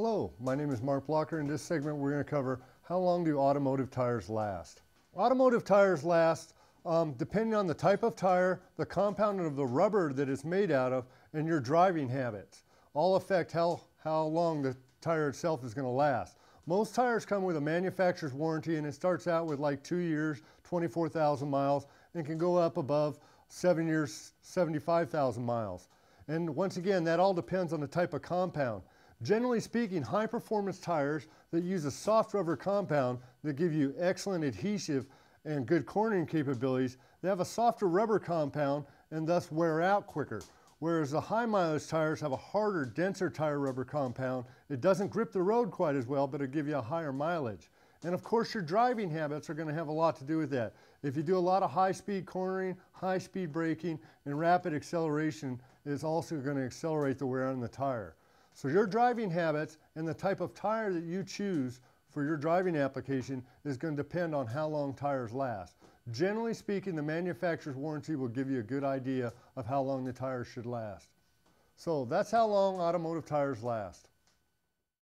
Hello, my name is Mark Blocker. In this segment we're going to cover how long do automotive tires last. Automotive tires last depending on the type of tire, the compound of the rubber that it's made out of, and your driving habits. All affect how long the tire itself is going to last. Most tires come with a manufacturer's warranty, and it starts out with like 2 years, 24,000 miles, and can go up above 7 years, 75,000 miles. And once again, that all depends on the type of compound. Generally speaking, high-performance tires that use a soft rubber compound that give you excellent adhesive and good cornering capabilities, they have a softer rubber compound and thus wear out quicker. Whereas the high mileage tires have a harder, denser tire rubber compound. It doesn't grip the road quite as well, but it'll give you a higher mileage. And of course your driving habits are going to have a lot to do with that. If you do a lot of high-speed cornering, high-speed braking, and rapid acceleration, it's also going to accelerate the wear on the tire. So your driving habits and the type of tire that you choose for your driving application is going to depend on how long tires last. Generally speaking, the manufacturer's warranty will give you a good idea of how long the tires should last. So that's how long automotive tires last.